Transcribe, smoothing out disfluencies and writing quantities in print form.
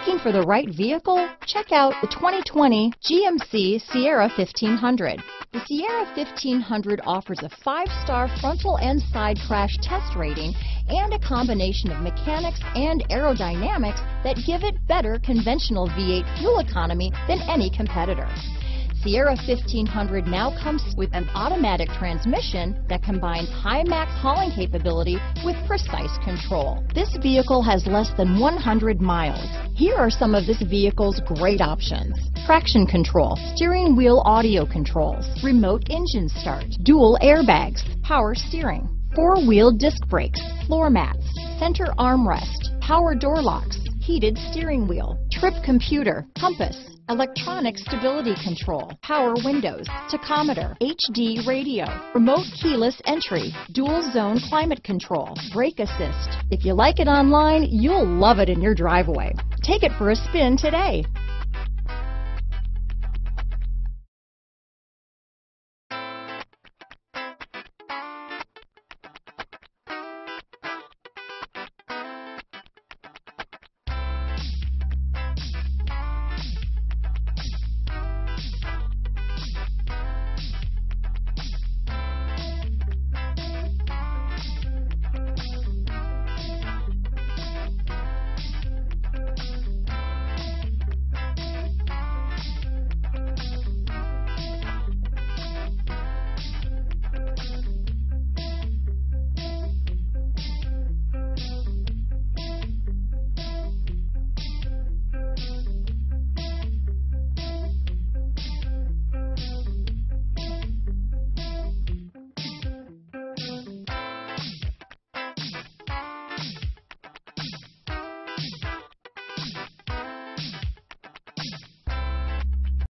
Looking for the right vehicle? Check out the 2020 GMC Sierra 1500. The Sierra 1500 offers a 5-star frontal and side crash test rating and a combination of mechanics and aerodynamics that give it better conventional V8 fuel economy than any competitor. Sierra 1500 now comes with an automatic transmission that combines high max hauling capability with precise control. This vehicle has less than 100 miles. Here are some of this vehicle's great options: traction control, steering wheel audio controls, remote engine start, dual airbags, power steering, 4-wheel disc brakes, floor mats, center armrest, power door locks, heated steering wheel, trip computer, compass, electronic stability control, power windows, tachometer, HD radio, remote keyless entry, dual zone climate control, brake assist. If you like it online, you'll love it in your driveway. Take it for a spin today.